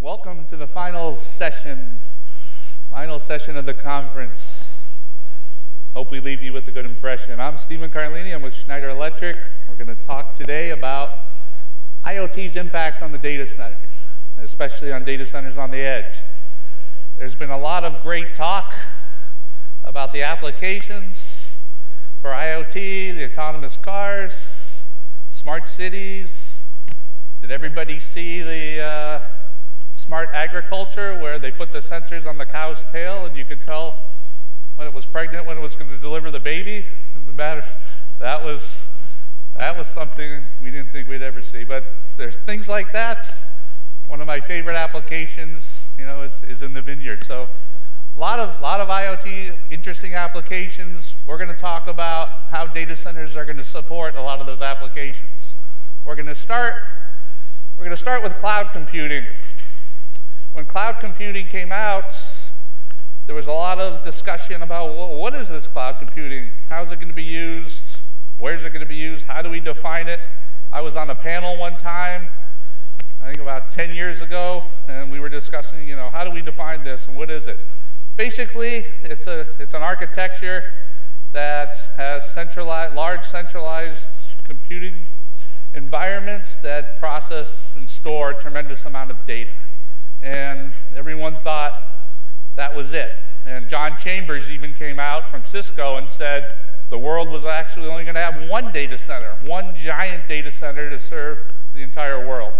Welcome to the final session of the conference. Hope we leave you with a good impression. I'm Steven Carlini. I'm with Schneider Electric. We're going to talk today about IoT's impact on the data center, especially on data centers on the edge. There's been a lot of great talk about the applications for IoT, the autonomous cars, smart cities. Did everybody see the smart agriculture, where they put the sensors on the cow's tail and you could tell when it was pregnant, when it was going to deliver the baby? That was something we didn't think we'd ever see. But there's things like that. One of my favorite applications, you know, is in the vineyard. So a lot of IoT interesting applications. We're going to talk about how data centers are going to support a lot of those applications. We're going to start with cloud computing. When cloud computing came out, there was a lot of discussion about, well, what is this cloud computing? How is it going to be used? Where is it going to be used? How do we define it? I was on a panel one time, I think about 10 years ago, and we were discussing, you know, how do we define this and what is it? Basically, it's an architecture that has large centralized computing environments that process and store a tremendous amount of data. And everyone thought that was it. And John Chambers even came out from Cisco and said the world was actually only going to have one data center, one giant data center to serve the entire world.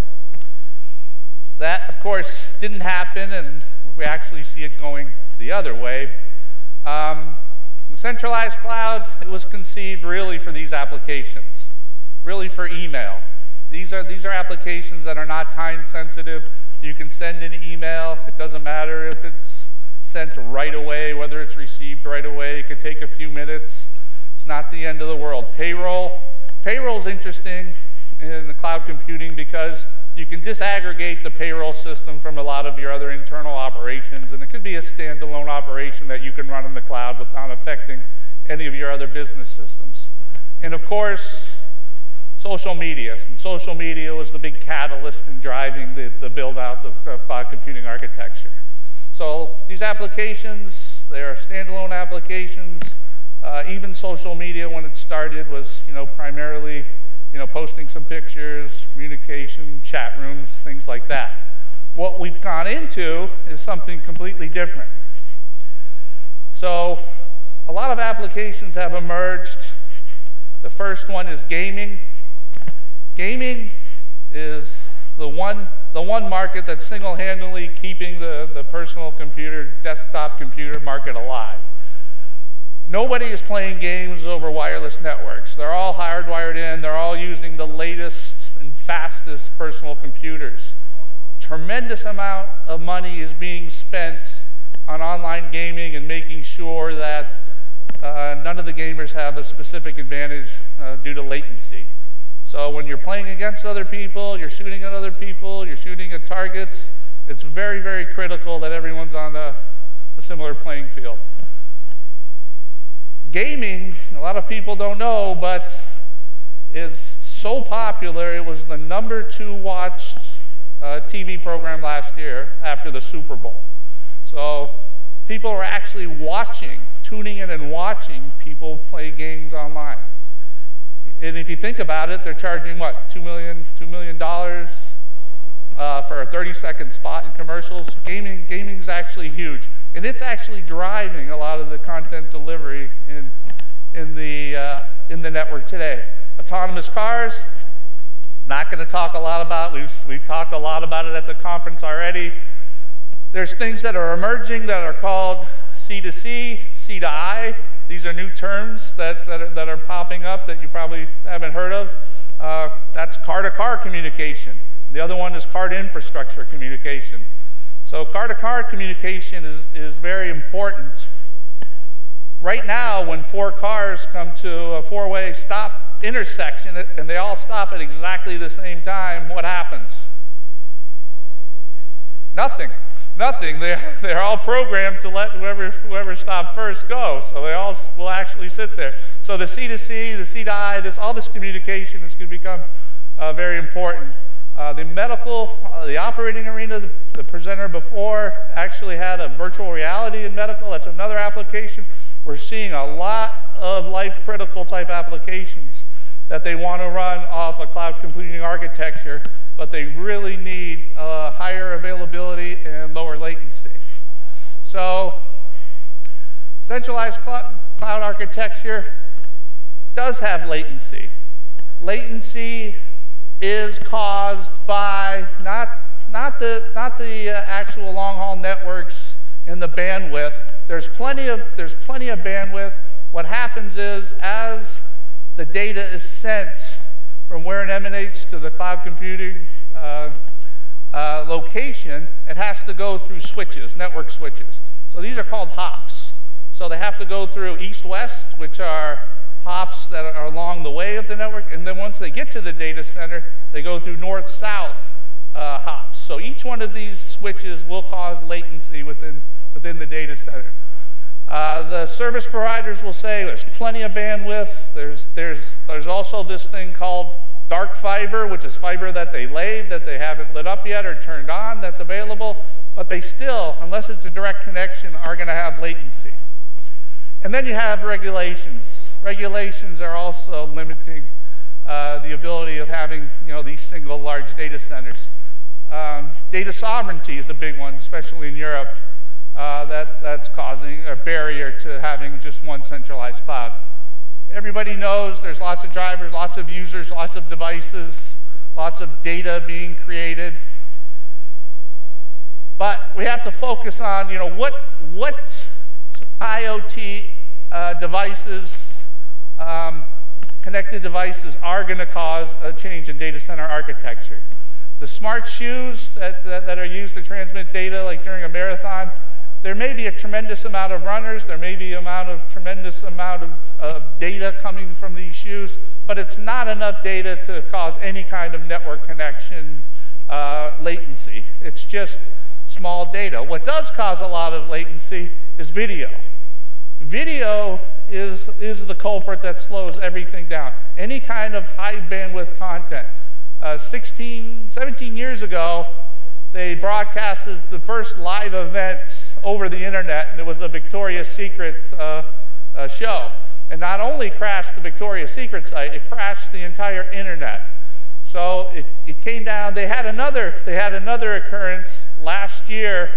That, of course, didn't happen, and we actually see it going the other way. The centralized cloud, it was conceived really for these applications, really for email. These are applications that are not time sensitive. You can send an email. It doesn't matter if it's sent right away, whether it's received right away. It could take a few minutes. It's not the end of the world. Payroll is interesting in the cloud computing because you can disaggregate the payroll system from a lot of your other internal operations, and it could be a standalone operation that you can run in the cloud without affecting any of your other business systems. And of course, social media. And social media was the big catalyst in driving the build-out of cloud computing architecture. So these applications, they are standalone applications. Even social media, when it started, was primarily posting some pictures, communication, chat rooms, things like that. What we've gone into is something completely different. So a lot of applications have emerged. The first one is gaming. Gaming is the one market that's single-handedly keeping the personal computer, desktop computer market alive. Nobody is playing games over wireless networks. They're all hardwired in. They're all using the latest and fastest personal computers. Tremendous amount of money is being spent on online gaming and making sure that none of the gamers have a specific advantage due to latency. So when you're playing against other people, you're shooting at other people, you're shooting at targets, it's very, very critical that everyone's on a similar playing field. Gaming, a lot of people don't know, but is so popular, it was the #2 watched TV program last year after the Super Bowl. So people are actually watching, tuning in and watching people play games online. And if you think about it, they're charging, what, $2 million for a 30-second spot in commercials? Gaming is actually huge. And it's actually driving a lot of the content delivery in the network today. Autonomous cars, not going to talk a lot about. We've talked a lot about it at the conference already. There's things that are emerging that are called C2C, C2I. These are new terms that are popping up that you probably haven't heard of. That's car-to-car communication. The other one is car-to-infrastructure communication. So car-to-car communication is very important. Right now, when four cars come to a four-way stop intersection and they all stop at exactly the same time, what happens? Nothing. Nothing. They're all programmed to let whoever stopped first go, so they all will actually sit there. So the C2C, the C2I, all this communication is going to become very important. The medical, the operating arena, the presenter before actually had a virtual reality in medical. That's another application. We're seeing a lot of life-critical type applications that they want to run off a cloud computing architecture, but they really need higher availability and lower latency. So centralized cloud architecture does have latency. Latency is caused by not the actual long-haul networks and the bandwidth. There's plenty of bandwidth. What happens is, as the data is sent from where it emanates to the cloud computing location, it has to go through switches, network switches. So these are called hops. So they have to go through east-west, which are hops that are along the way of the network, and then once they get to the data center, they go through north-south hops. So each one of these switches will cause latency within the data center. The service providers will say there's plenty of bandwidth. There's also this thing called dark fiber, which is fiber that they laid that they haven't lit up yet or turned on, that's available, but they still, unless it's a direct connection, are going to have latency. And then you have regulations. Regulations are also limiting the ability of having these single large data centers. Data sovereignty is a big one, especially in Europe. That's causing a barrier to having just one centralized cloud. Everybody knows there's lots of drivers, lots of users, lots of devices, lots of data being created. But we have to focus on what IoT devices, connected devices, are going to cause a change in data center architecture. The smart shoes that are used to transmit data, like during a marathon, there may be a tremendous amount of runners, there may be tremendous amount of data coming from these shoes, but it's not enough data to cause any kind of network connection latency. It's just small data. What does cause a lot of latency is video. Video is the culprit that slows everything down. Any kind of high bandwidth content. 17 years ago, they broadcasted the first live event over the internet, and it was a Victoria's Secret show. And not only crashed the Victoria's Secret site, it crashed the entire internet. So it came down. They had another occurrence last year,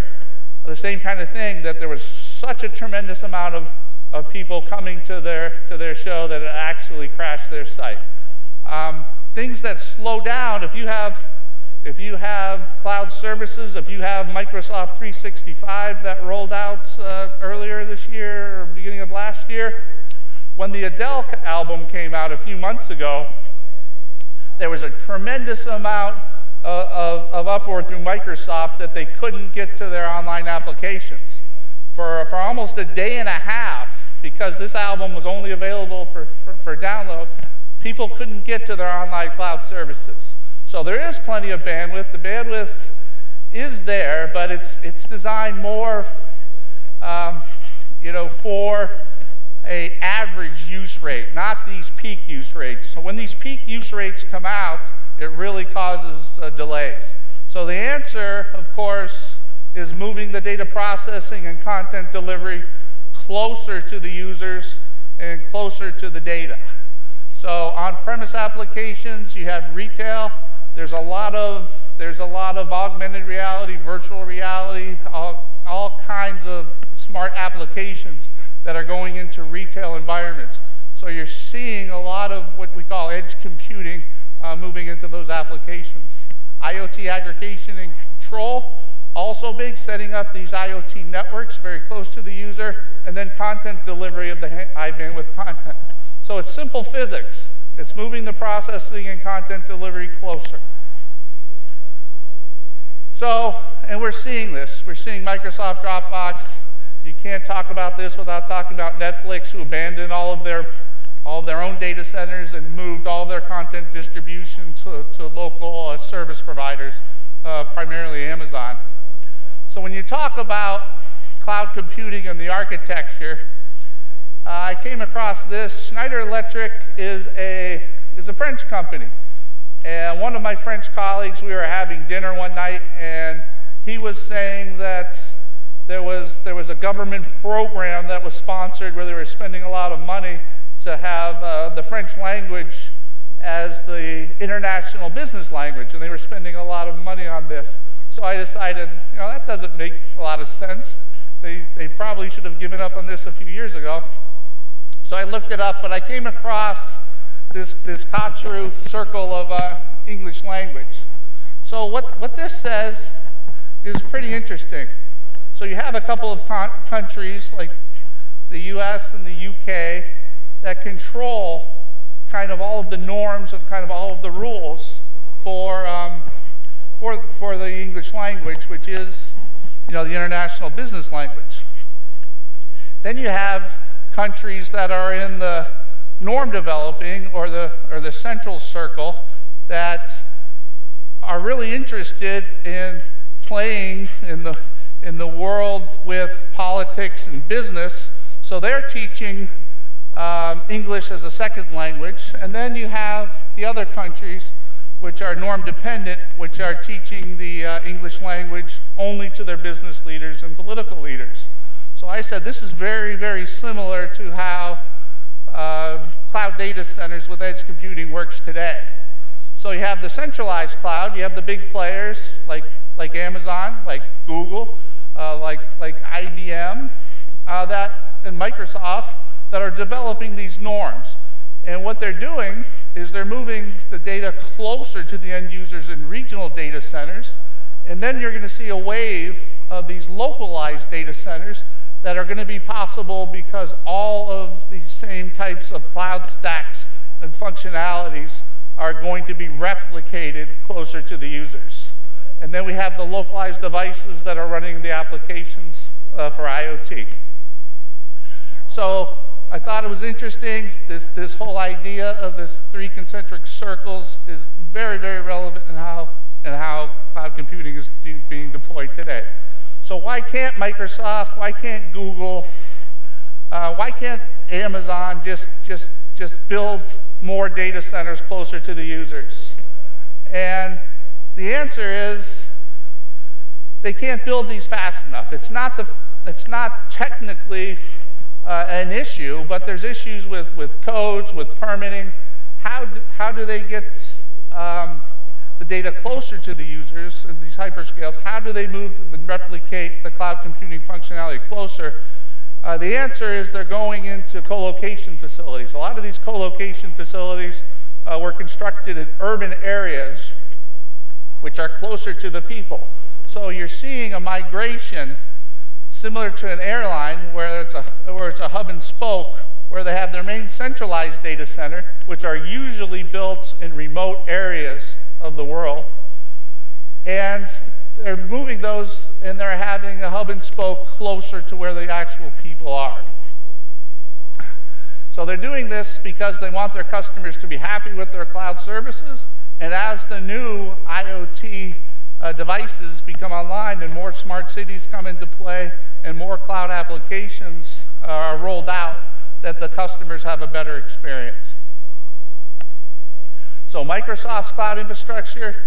the same kind of thing, that there was such a tremendous amount of people coming to their show that it actually crashed their site. Things that slow down, if you have cloud services, if you have Microsoft 365 that rolled out earlier this year or beginning of last year, when the Adele album came out a few months ago, there was a tremendous amount of uproar through Microsoft that they couldn't get to their online applications. For almost a day and a half, because this album was only available for download, people couldn't get to their online cloud services. So there is plenty of bandwidth. The bandwidth is there, but it's designed more, for an average use rate, not these peak use rates. So when these peak use rates come out, it really causes delays. So the answer, of course, is moving the data processing and content delivery closer to the users and closer to the data. So on-premise applications, you have retail. There's a lot of augmented reality, virtual reality, all kinds of smart applications that are going into retail environments. So you're seeing a lot of what we call edge computing moving into those applications. IoT aggregation and control, also big, setting up these IoT networks very close to the user, and then content delivery of the high bandwidth content. So it's simple physics. It's moving the processing and content delivery closer. So, and we're seeing this. We're seeing Microsoft Dropbox. You can't talk about this without talking about Netflix, who abandoned all of their all their own data centers and moved all their content distribution to local service providers, primarily Amazon. So when you talk about cloud computing and the architecture, I came across this. Schneider Electric is a French company. And one of my French colleagues, we were having dinner one night, and he was saying that there was a government program that was sponsored where they were spending a lot of money to have the French language as the international business language, and they were spending a lot of money on this. So I decided, you know, that doesn't make a lot of sense. They probably should have given up on this a few years ago. So I looked it up, but I came across this Kachru circle of English language. So what this says is pretty interesting. So you have a couple of countries like the US and the UK that control kind of all of the norms and kind of all of the rules for the English language, which is, you know, the international business language. Then you have countries that are in the norm developing or the central circle that are really interested in playing in the world with politics and business, so they're teaching English as a second language. And then you have the other countries which are norm dependent, which are teaching the English language only to their business leaders and political leaders. So I said this is very, very similar to how cloud data centers with edge computing works today. So you have the centralized cloud, you have the big players like Amazon, like Google, like IBM, and Microsoft, that are developing these norms. And what they're doing is they're moving the data closer to the end users in regional data centers, and then you're going to see a wave of these localized data centers that are going to be possible because all of the same types of cloud stacks and functionalities are going to be replicated closer to the users. And then we have the localized devices that are running the applications for IoT. So I thought it was interesting. This whole idea of this three concentric circles is very, very relevant in how cloud computing is being deployed today. So why can't Microsoft, why can't Google, why can't Amazon just build more data centers closer to the users? And the answer is they can't build these fast enough. It's not technically an issue, but there's issues with codes, with permitting. How do they get the data closer to the users in these hyperscales? How do they move and replicate the cloud computing functionality closer? The answer is they're going into co-location facilities. A lot of these co-location facilities were constructed in urban areas which are closer to the people. So you're seeing a migration similar to an airline where it's a hub and spoke, where they have their main centralized data center, which are usually built in remote areas of the world, and they're moving those, and they're having a hub and spoke closer to where the actual people are. So they're doing this because they want their customers to be happy with their cloud services, and as the new IoT devices become online and more smart cities come into play and more cloud applications are rolled out, that the customers have a better experience. So Microsoft's cloud infrastructure,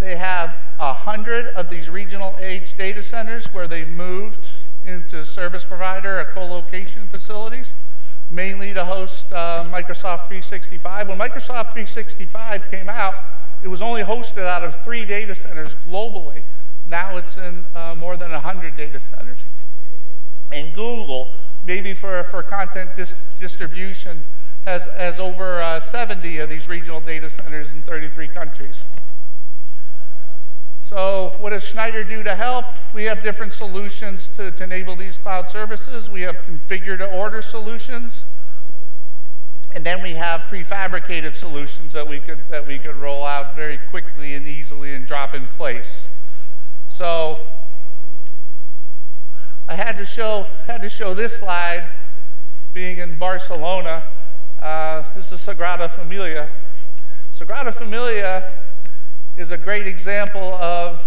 they have 100 of these regional edge data centers where they've moved into service provider or co-location facilities, mainly to host Microsoft 365. When Microsoft 365 came out, it was only hosted out of 3 data centers globally. Now it's in more than 100 data centers. And Google, maybe for content distribution, has over 70 of these regional data centers in 33 countries. So what does Schneider do to help? We have different solutions to enable these cloud services. We have configure-to-order solutions, and then we have prefabricated solutions that we could roll out very quickly and easily and drop in place. So I had to show this slide being in Barcelona. This is Sagrada Familia. Sagrada Familia is a great example of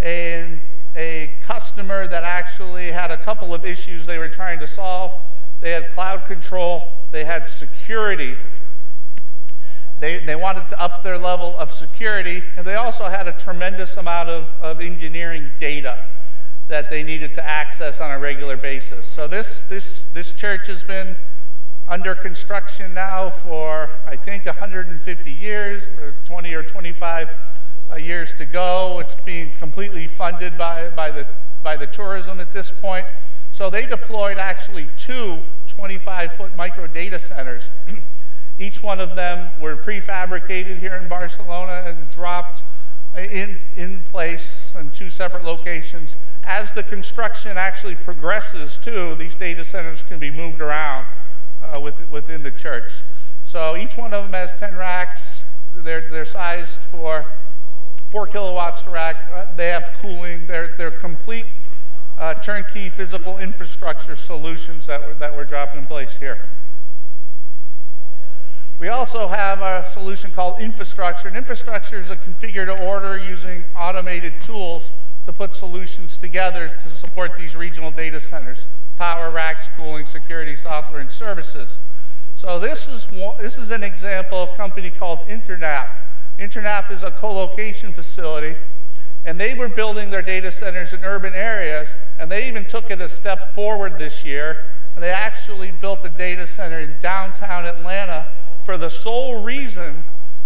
a customer that actually had a couple of issues they were trying to solve. They had cloud control, they had security. They wanted to up their level of security, and they also had a tremendous amount of engineering data that they needed to access on a regular basis. So this church has been under construction now for, I think, 150 years, or 20 or 25 years to go. It's being completely funded by the tourism at this point. So they deployed actually two 25-foot micro data centers. Each one of them were prefabricated here in Barcelona and dropped in place in two separate locations. As the construction actually progresses, too, these data centers can be moved around within the church. So each one of them has 10 racks. They're sized for 4 kilowatts a rack. They have cooling. They're complete turnkey physical infrastructure solutions that were dropped in place here. We also have a solution called infrastructure, and infrastructure is a configure-to-order using automated tools to put solutions together to support these regional data centers: power, racks, cooling, security, software, and services. So this is an example of a company called Internap. Internap is a co-location facility, and they were building their data centers in urban areas, and they even took it a step forward this year, and they actually built a data center in downtown Atlanta for the sole reason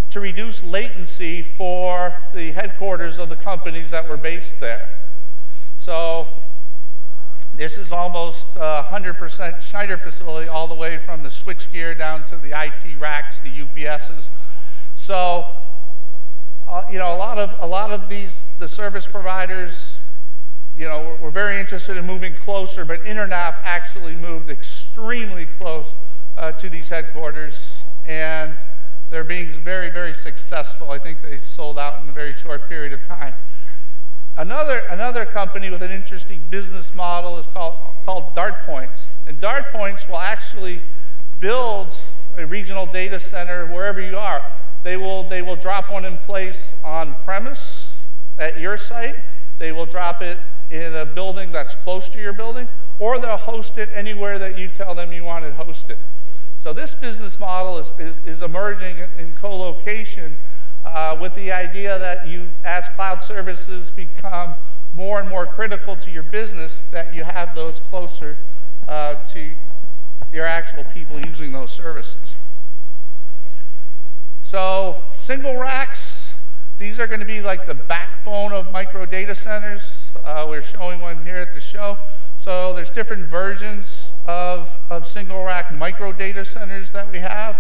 to reduce latency for the headquarters of the companies that were based there. So this is almost 100% Schneider facility, all the way from the switchgear down to the IT racks, the UPSs. So you know, a lot of the service providers, you know, were very interested in moving closer, but Internap actually moved extremely close to these headquarters. And they're being very, very successful. I think they sold out in a very short period of time. Another company with an interesting business model is called DartPoints. And DartPoints will actually build a regional data center wherever you are. They will drop one in place on premise at your site. They will drop it in a building that's close to your building, or they'll host it anywhere that you tell them you want to host it. So this business model is emerging in co-location with the idea that you, as cloud services become more and more critical to your business, that you have those closer to your actual people using those services. So single racks, these are going to be like the backbone of micro data centers. We're showing one here at the show. So there's different versions of single rack micro data centers that we have.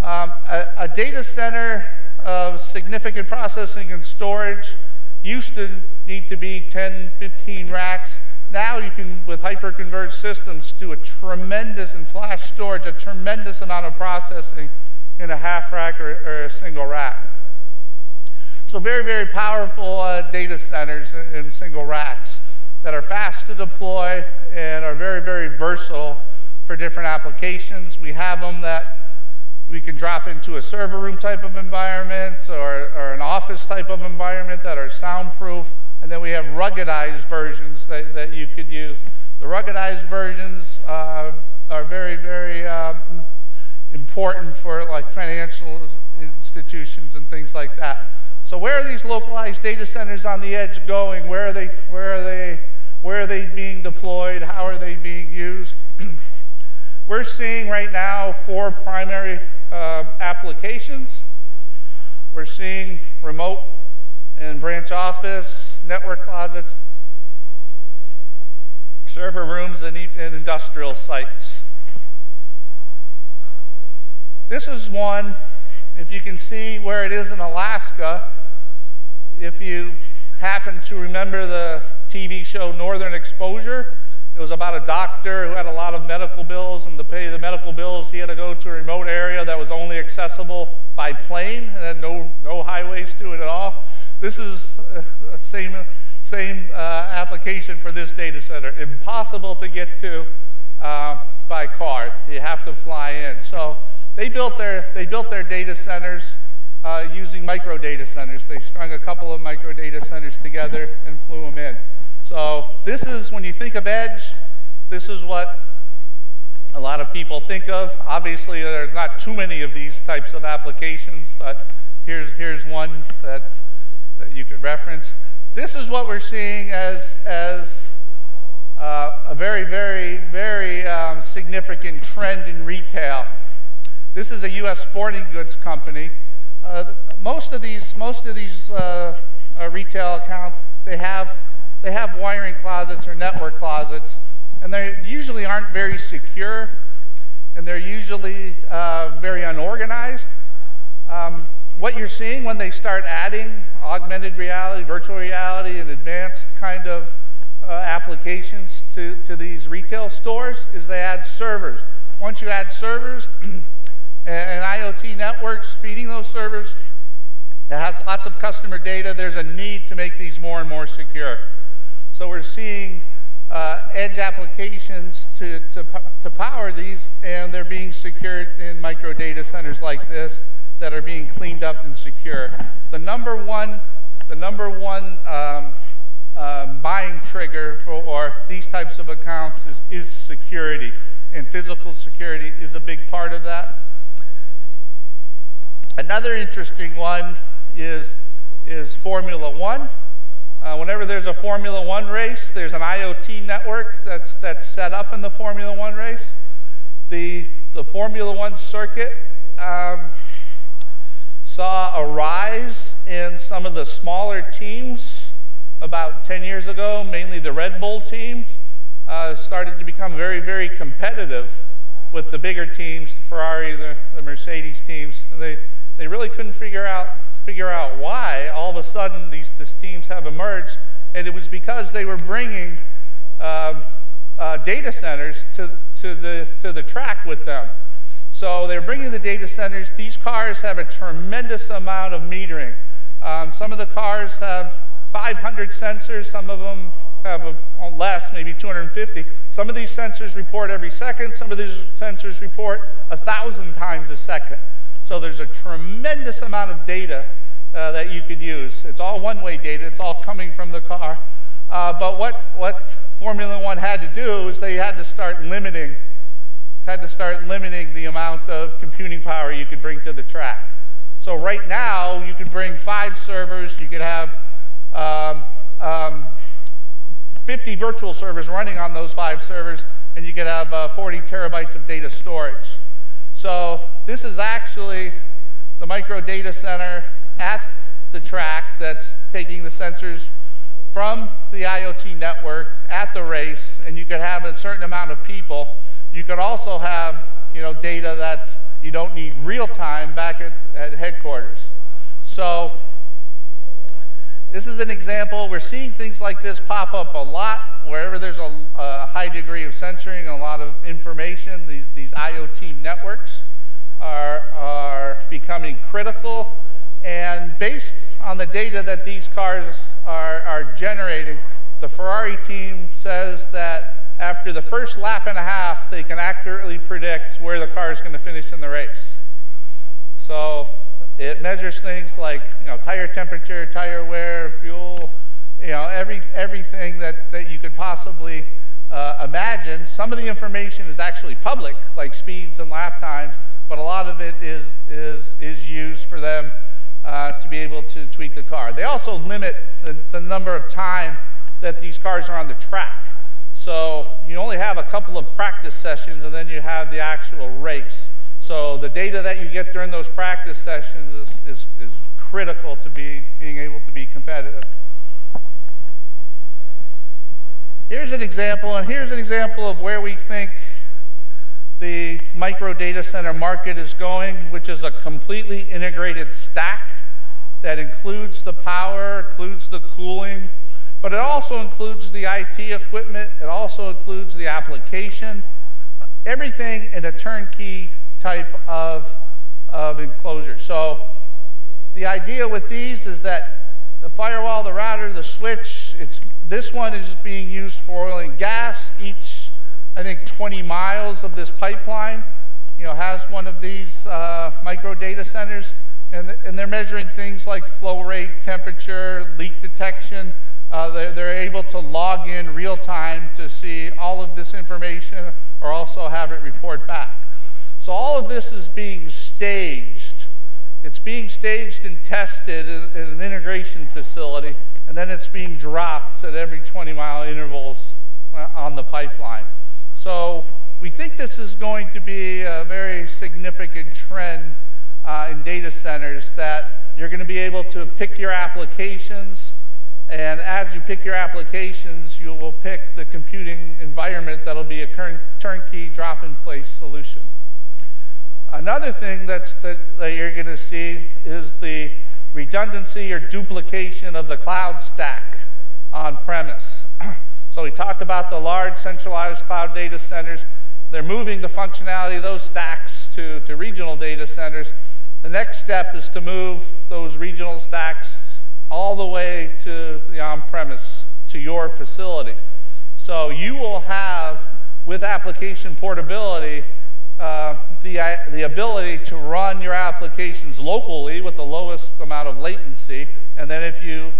A data center of significant processing and storage used to need to be 10, 15 racks. Now you can, with hyper-converged systems, do a tremendous, and flash storage, a tremendous amount of processing in a half rack or a single rack. So very, very powerful data centers in single racks that are fast to deploy and are very, very versatile for different applications. We have them that we can drop into a server room type of environment or an office type of environment that are soundproof, and then we have ruggedized versions that you could use. The ruggedized versions are very, very important for like financial institutions and things like that. So where are these localized data centers on the edge going? Where are they being deployed? How are they being used? We're seeing right now 4 primary applications. We're seeing remote and branch office, network closets, server rooms, and industrial sites. This is one, if you can see where it is in Alaska, if you happen to remember the TV show Northern Exposure, it was about a doctor who had a lot of medical bills, and to pay the medical bills, he had to go to a remote area that was only accessible by plane and had no highways to it at all. This is the same application for this data center. Impossible to get to by car. You have to fly in. So they built their data centers using micro data centers. They strung a couple of micro data centers together and flew them in. So this is, when you think of edge, this is what a lot of people think of. Obviously, there's not too many of these types of applications, but here's one that you could reference. This is what we're seeing as a very, very, very significant trend in retail. This is a U.S. sporting goods company. Most of these retail accounts, they have wiring closets or network closets, and they usually aren't very secure, and they're usually very unorganized. What you're seeing when they start adding augmented reality, virtual reality, and advanced kind of applications to these retail stores is they add servers. Once you add servers and IoT networks feeding those servers that has lots of customer data, there's a need to make these more and more secure. So we're seeing edge applications to power these, and they're being secured in micro data centers like this that are being cleaned up and secure. The number one buying trigger for these types of accounts is security, and physical security is a big part of that. Another interesting one is Formula One. Whenever there's a Formula One race, there's an IoT network that's set up in the Formula One race. The Formula One circuit saw a rise in some of the smaller teams about 10 years ago, mainly the Red Bull teams, started to become very, very competitive with the bigger teams, the Ferrari, the Mercedes teams. And they really couldn't figure out why all of a sudden these teams have emerged, and it was because they were bringing data centers to the track with them. So they're bringing the data centers. These cars have a tremendous amount of metering. Some of the cars have 500 sensors. Some of them have less, maybe 250. Some of these sensors report every second. Some of these sensors report 1,000 times a second. So there's a tremendous amount of data that you could use. It's all one-way data. It's all coming from the car. But what Formula One had to do is they had to start limiting the amount of computing power you could bring to the track. So right now, you could bring 5 servers, you could have 50 virtual servers running on those 5 servers, and you could have 40 terabytes of data storage. So this is actually the micro data center at the track that's taking the sensors from the IoT network at the race, and you could have a certain amount of people. You could also have, data that you don't need real time back at headquarters. So this is an example. We're seeing things like this pop up a lot wherever there's a high degree of censoring and a lot of information. These IoT networks are becoming critical, and based on the data that these cars are generating, the Ferrari team says that after the first lap and a half, they can accurately predict where the car is going to finish in the race. So it measures things like tire temperature, tire wear, fuel, everything that you could possibly imagine. Some of the information is actually public, like speeds and lap times, but a lot of it is used for them to be able to tweak the car. They also limit the number of time that these cars are on the track. So you only have a couple of practice sessions, and then you have the actual race. So the data that you get during those practice sessions is critical to being able to be competitive. Here's an example, and here's an example of where we think the micro data center market is going, which is a completely integrated stack that includes the power, includes the cooling, but it also includes the IT equipment, it also includes the application, everything in a turnkey type of enclosure. So the idea with these is that the firewall, the router, the switch, this one is being used for oil and gas. Each I think 20 miles of this pipeline, you know, has one of these micro data centers, and they're measuring things like flow rate, temperature, leak detection. They're able to log in real time to see all of this information, or also have it report back. So all of this is being staged. It's being staged and tested in an integration facility, and then it's being dropped at every 20-mile intervals on the pipeline. So we think this is going to be a very significant trend in data centers, that you're going to be able to pick your applications, and as you pick your applications, you will pick the computing environment that'll be a turnkey drop-in-place solution. Another thing that you're going to see is the redundancy or duplication of the cloud stack on-premise. So we talked about the large centralized cloud data centers. They're moving the functionality of those stacks to regional data centers. The next step is to move those regional stacks all the way to the on-premise, to your facility. So you will have, with application portability, the ability to run your applications locally with the lowest amount of latency, and then if you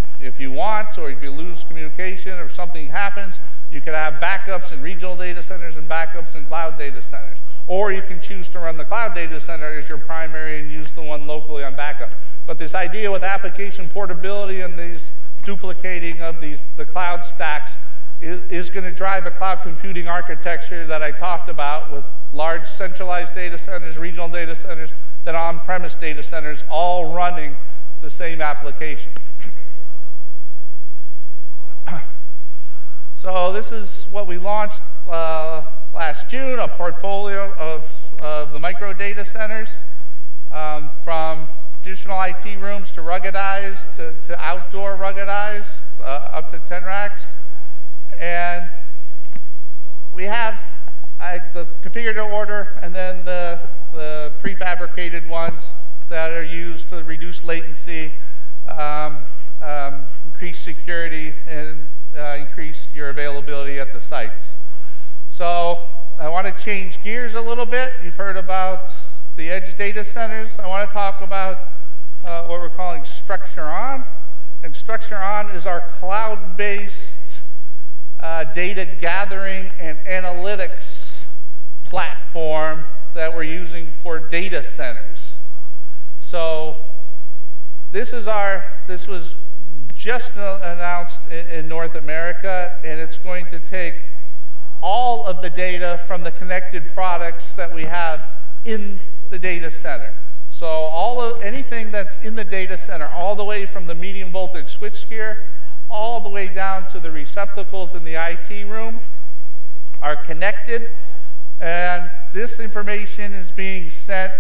want, or if you lose communication or something happens, you can have backups in regional data centers and backups in cloud data centers. Or you can choose to run the cloud data center as your primary and use the one locally on backup. But this idea with application portability and these duplicating of the cloud stacks is going to drive a cloud computing architecture that I talked about, with large centralized data centers, regional data centers, then on-premise data centers, all running the same application. So this is what we launched last June, a portfolio of the micro data centers, from traditional IT rooms to ruggedized to outdoor ruggedized, up to 10 racks. And we have the configured to order, and then the prefabricated ones that are used to reduce latency, increase security, and increase your availability at the sites. So I want to change gears a little bit. You've heard about the edge data centers. I want to talk about what we're calling StructureOn. And StructureOn is our cloud-based data gathering and analytics platform that we're using for data centers. So this was just announced in North America, and it's going to take all of the data from the connected products that we have in the data center. So anything that's in the data center, all the way from the medium voltage switchgear, all the way down to the receptacles in the IT room, are connected, and this information is being sent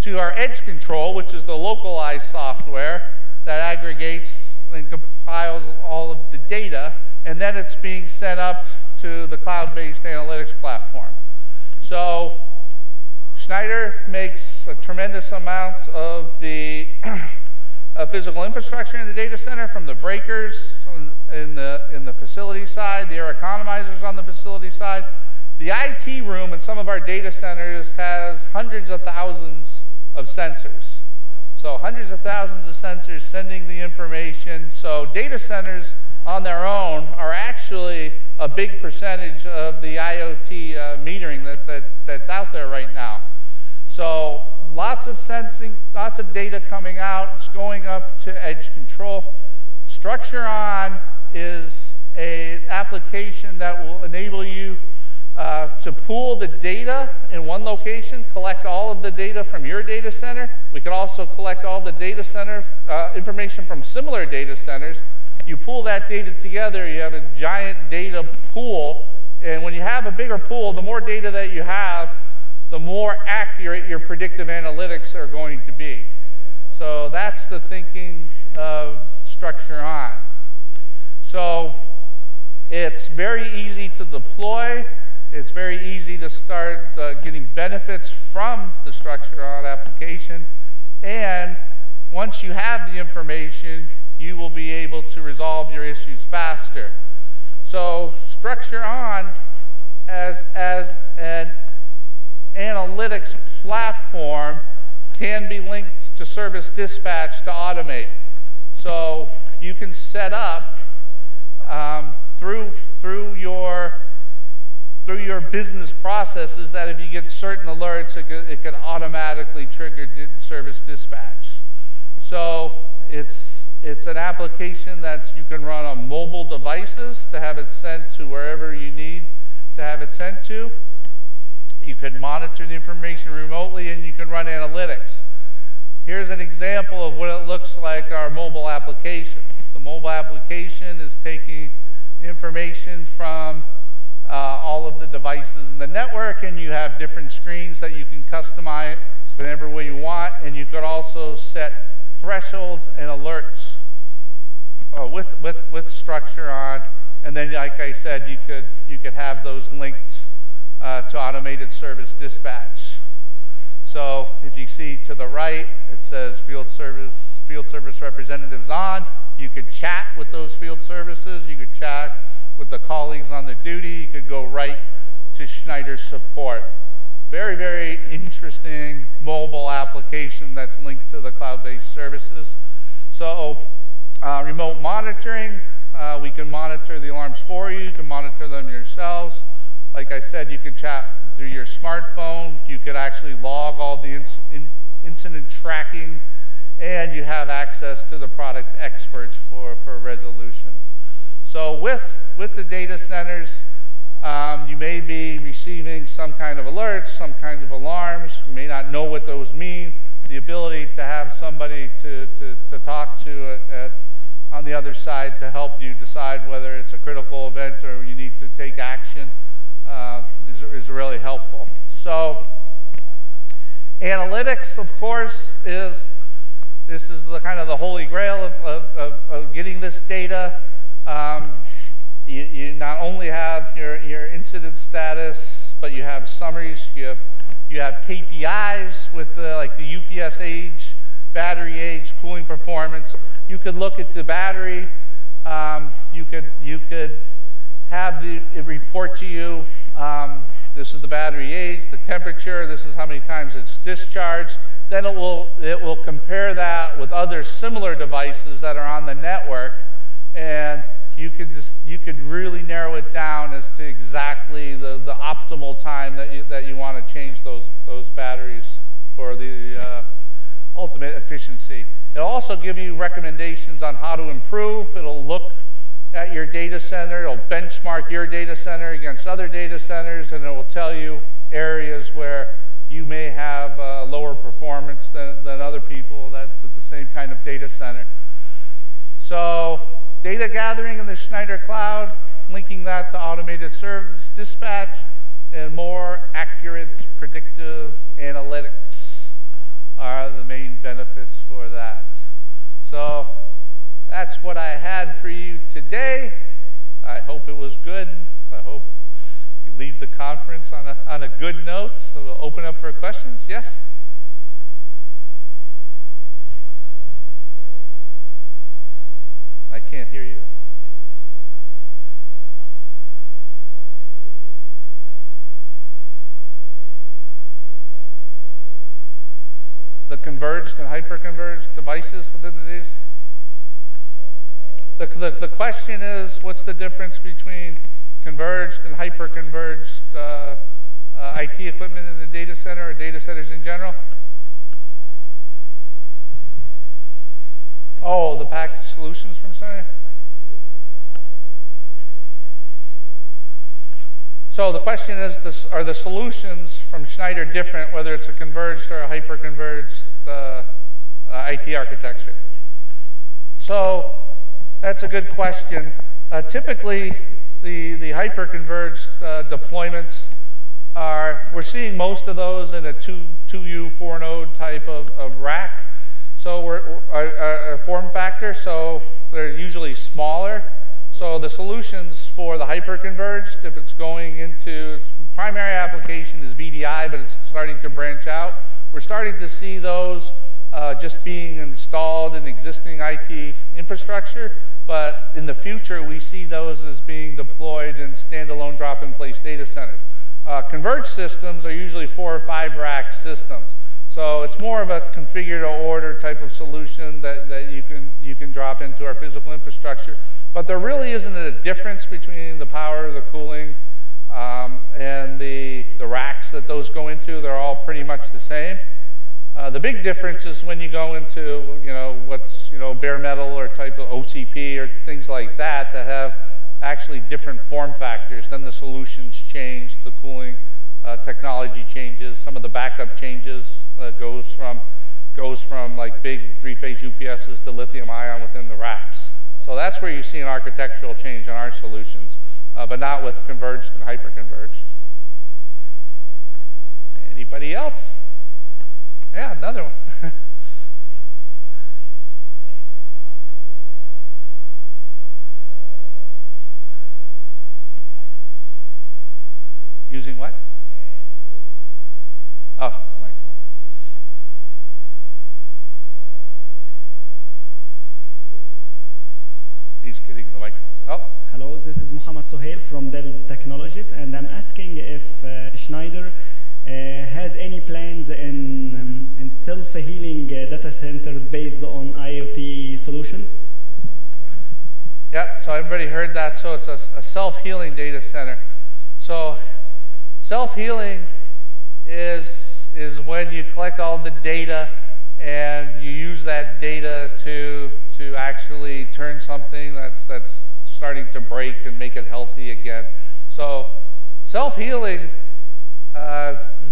to our edge control, which is the localized software that aggregates and compiles all of the data, and then it's being sent up to the cloud-based analytics platform. So Schneider makes a tremendous amount of the physical infrastructure in the data center, from the breakers in the facility side, the air economizers on the facility side. The IT room in some of our data centers has hundreds of thousands of sensors. So hundreds of thousands of sensors sending the information. So data centers on their own are actually a big percentage of the IoT metering that's out there right now. So lots of sensing, lots of data coming out. It's going up to edge control. StructureOn is an application that will enable you to pool the data in one location, collect all of the data from your data center. We could also collect all the data center information from similar data centers. You pool that data together, you have a giant data pool, and when you have a bigger pool, the more data that you have, the more accurate your predictive analytics are going to be. So that's the thinking of StructureOn. So it's very easy to deploy. It's very easy to start getting benefits from the StructureOn application, and once you have the information, you will be able to resolve your issues faster. So StructureOn as an analytics platform can be linked to service dispatch to automate. So you can set up through your business processes that if you get certain alerts, it can automatically trigger service dispatch. So it's an application that you can run on mobile devices to have it sent to wherever you need to have it sent to. You can monitor the information remotely, and you can run analytics. Here's an example of what it looks like, our mobile application. The mobile application is taking information from all of the devices in the network, and you have different screens that you can customize whatever way you want, and you could also set thresholds and alerts with StructureOn, and then, like I said, you could have those linked to automated service dispatch. So if you see to the right, it says field service representatives on. You could chat with those field services. You could chat with the colleagues on the duty. You could go right to Schneider support. Very, very interesting mobile application that's linked to the cloud-based services. So remote monitoring, we can monitor the alarms for you. You can monitor them yourselves. Like I said, you can chat through your smartphone. You could actually log all the incident tracking, and you have access to the product experts for resolution. So with the data centers, you may be receiving some kind of alerts, some kind of alarms. You may not know what those mean. The ability to have somebody to talk to on the other side to help you decide whether it's a critical event or you need to take action is really helpful. So analytics, of course, is the kind of the holy grail of getting this data. You not only have your incident status, but you have summaries. You have KPIs with like the UPS age, battery age, cooling performance. You could look at the battery. You could have it report to you. This is the battery age, the temperature. This is how many times it's discharged. Then it will compare that with other similar devices that are on the network, and you could really narrow it down as to exactly the optimal time that you want to change those batteries for the ultimate efficiency. It'll also give you recommendations on how to improve. It'll look at your data center. It'll benchmark your data center against other data centers, and it will tell you areas where you may have lower performance than other people with the same kind of data center. So data gathering in the Schneider Cloud, linking that to automated service dispatch, and more accurate predictive analytics are the main benefits for that. So that's what I had for you today. I hope it was good. I hope you leave the conference on a good note. So we'll open up for questions. Yes? I can't hear you. The converged and hyper-converged devices within the data. The question is, what's the difference between converged and hyper-converged IT equipment in the data center or data centers in general? Oh, the packaged solutions from Schneider. So the question is, are the solutions from Schneider different, whether it's a converged or a hyper-converged IT architecture? So that's a good question. Typically, the hyper-converged deployments are, we're seeing most of those in a 2U, 4-node type of rack. So our form factor, so they're usually smaller. So the solutions for the hyperconverged, if it's going into primary application is VDI, but it's starting to branch out. We're starting to see those just being installed in existing IT infrastructure, but in the future we see those as being deployed in standalone drop-in-place data centers. Converged systems are usually 4 or 5 rack systems. So it's more of a configure-to-order type of solution that you can drop into our physical infrastructure. But there really isn't a difference between the power, the cooling, and the racks that those go into. They're all pretty much the same. The big difference is when you go into bare metal or type of OCP or things like that that have actually different form factors. Then the solutions change, the cooling technology changes, some of the backup changes goes from like big 3-phase UPSs to lithium ion within the racks. So that's where you see an architectural change in our solutions, but not with converged and hyper-converged. Anybody else? Yeah, another one. Using what? Oh, microphone. He's getting the microphone. Oh. Hello, this is Mohammed Sohail from Dell Technologies, and I'm asking if Schneider has any plans in self-healing data center based on IoT solutions? Yeah, so everybody heard that. So it's a self-healing data center. So self-healing is when you collect all the data and you use that data to actually turn something that's starting to break and make it healthy again. So self-healing,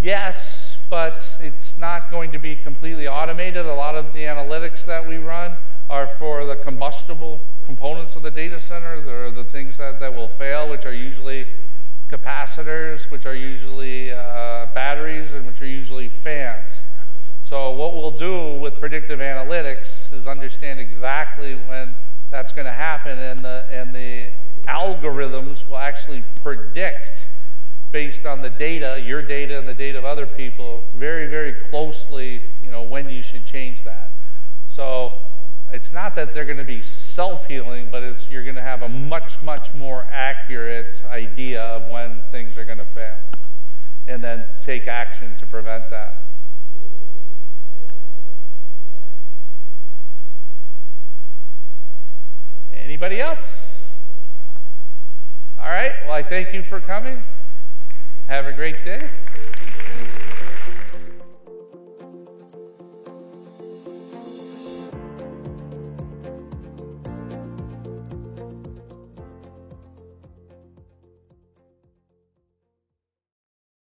yes, but it's not going to be completely automated. A lot of the analytics that we run are for the combustible components of the data center. There are the things that will fail, which are usually capacitors, which are usually batteries, and which are usually fans. So what we'll do with predictive analytics is understand exactly when that's going to happen, and the algorithms will actually predict based on the data, your data and the data of other people, very, very closely, when you should change that. So it's not that they're going to be self-healing, but you're going to have a much, much more accurate idea of when things are going to fail, and then take action to prevent that. Anybody else? All right, well, I thank you for coming. Have a great day.